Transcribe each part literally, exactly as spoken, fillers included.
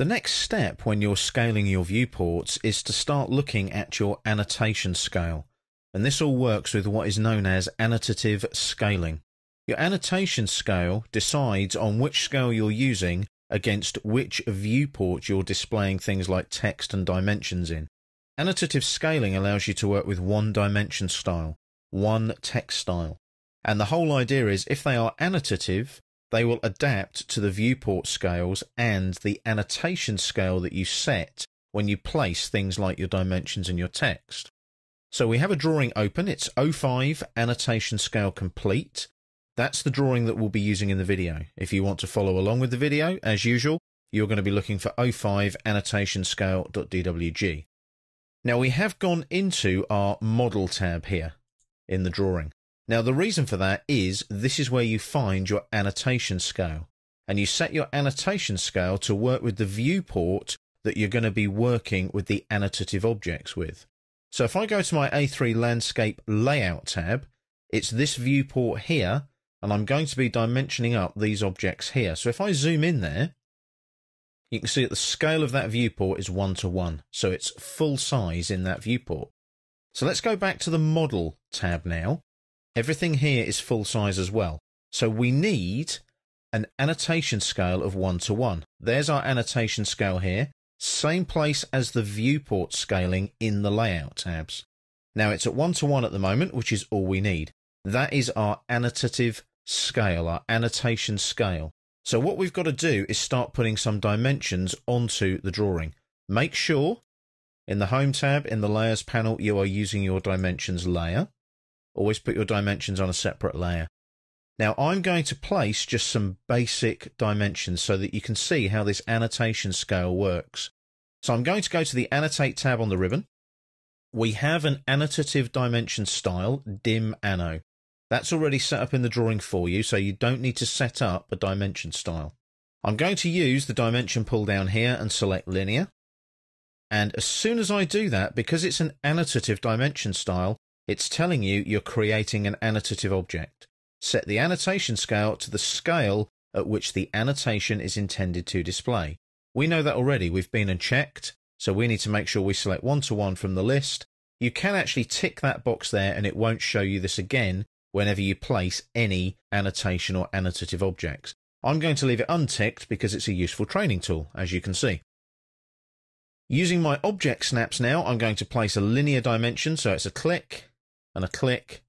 The next step when you're scaling your viewports is to start looking at your annotation scale, and this all works with what is known as annotative scaling. Your annotation scale decides on which scale you're using against which viewport you're displaying things like text and dimensions in. Annotative scaling allows you to work with one dimension style, one text style, and the whole idea is if they are annotative, they will adapt to the viewport scales and the annotation scale that you set when you place things like your dimensions and your text. So we have a drawing open. It's oh five annotation scale complete. That's the drawing that we'll be using in the video. If you want to follow along with the video, as usual, you're going to be looking for oh five annotation scale.dwg. Now we have gone into our model tab here in the drawing. Now the reason for that is this is where you find your annotation scale, and you set your annotation scale to work with the viewport that you're going to be working with the annotative objects with. So if I go to my A three Landscape Layout tab, it's this viewport here, and I'm going to be dimensioning up these objects here. So if I zoom in there, you can see that the scale of that viewport is one to one, so it's full size in that viewport. So let's go back to the Model tab now. Everything here is full size as well. So we need an annotation scale of one to one. There's our annotation scale here, same place as the viewport scaling in the layout tabs. Now it's at one to one at the moment, which is all we need. That is our annotative scale, our annotation scale. So what we've got to do is start putting some dimensions onto the drawing. Make sure in the Home tab, in the Layers panel, you are using your dimensions layer. Always put your dimensions on a separate layer. Now I'm going to place just some basic dimensions so that you can see how this annotation scale works. So I'm going to go to the Annotate tab on the ribbon. We have an annotative dimension style, Dim Anno. That's already set up in the drawing for you, so you don't need to set up a dimension style. I'm going to use the dimension pull down here and select Linear. And as soon as I do that, because it's an annotative dimension style, it's telling you you're creating an annotative object. Set the annotation scale to the scale at which the annotation is intended to display. We know that already. We've been and checked, so we need to make sure we select one to one from the list. You can actually tick that box there and it won't show you this again whenever you place any annotation or annotative objects. I'm going to leave it unticked because it's a useful training tool, as you can see. Using my object snaps now, I'm going to place a linear dimension, so it's a click, and a click,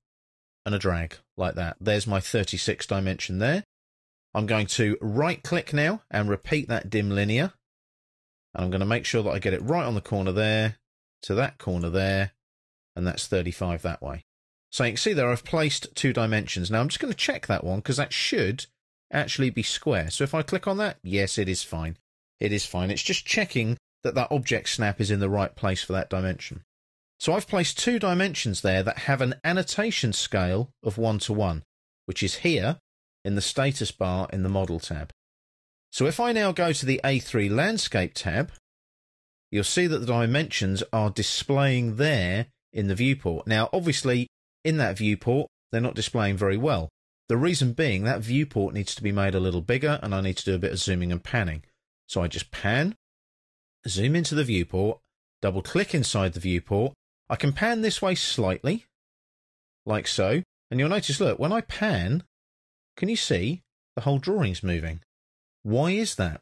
and a drag, like that. There's my thirty-six dimension there. I'm going to right-click now and repeat that dim linear. And I'm going to make sure that I get it right on the corner there, to that corner there, and that's thirty-five that way. So you can see there I've placed two dimensions. Now I'm just going to check that one because that should actually be square. So if I click on that, yes, it is fine. It is fine. It's just checking that that object snap is in the right place for that dimension. So I've placed two dimensions there that have an annotation scale of one to one, which is here in the status bar in the Model tab. So if I now go to the A three Landscape tab, you'll see that the dimensions are displaying there in the viewport. Now, obviously, in that viewport, they're not displaying very well. The reason being that viewport needs to be made a little bigger, and I need to do a bit of zooming and panning. So I just pan, zoom into the viewport, double click inside the viewport. I can pan this way slightly, like so, and you'll notice, look, when I pan, can you see the whole drawing's moving? Why is that?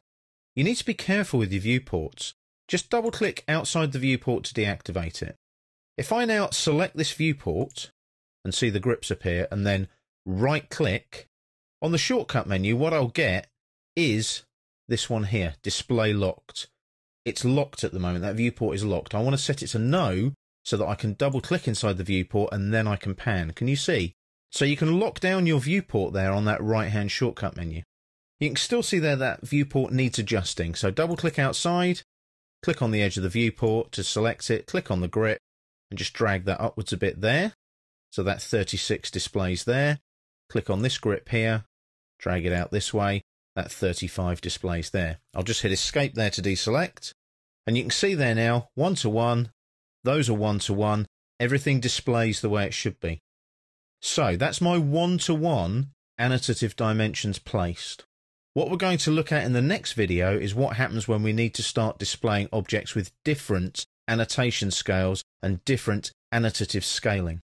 You need to be careful with your viewports. Just double-click outside the viewport to deactivate it. If I now select this viewport and see the grips appear and then right-click, on the shortcut menu, what I'll get is this one here, Display Locked. It's locked at the moment. That viewport is locked. I want to set it to no, so that I can double click inside the viewport and then I can pan. Can you see? So you can lock down your viewport there on that right hand shortcut menu. You can still see there that viewport needs adjusting. So double click outside, click on the edge of the viewport to select it, click on the grip and just drag that upwards a bit there. So that thirty-six displays there. Click on this grip here, drag it out this way. That thirty-five displays there. I'll just hit escape there to deselect. And you can see there now, one to one. Those are one to one. Everything displays the way it should be. So that's my one to one annotative dimensions placed. What we're going to look at in the next video is what happens when we need to start displaying objects with different annotation scales and different annotative scaling.